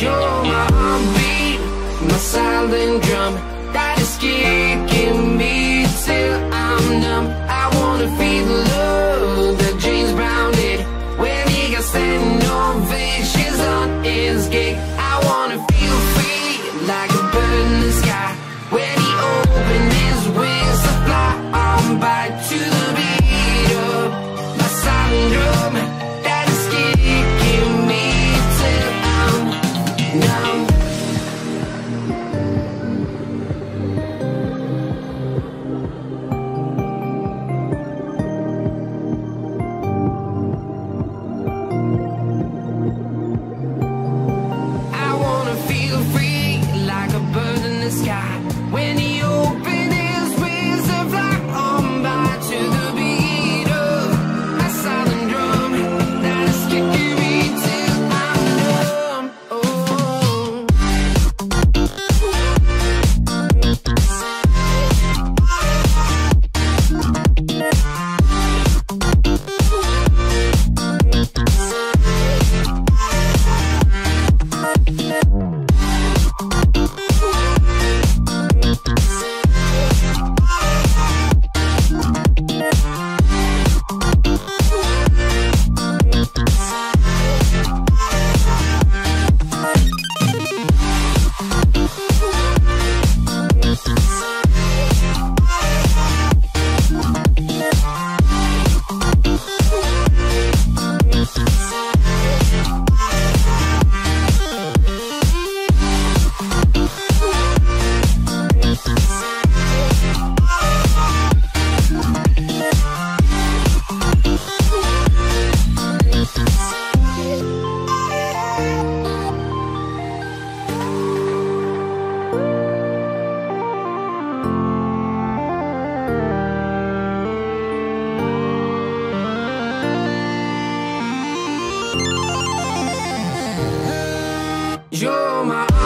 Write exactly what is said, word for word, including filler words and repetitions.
You're my heartbeat, my silent drum that is kicking me till I'm numb. I wanna feel the love that James Brown did when he got standing ovations on his gig. I wanna feel free like a bird in the sky when he opened his wings to fly on by to the beat of my silent drum. You're my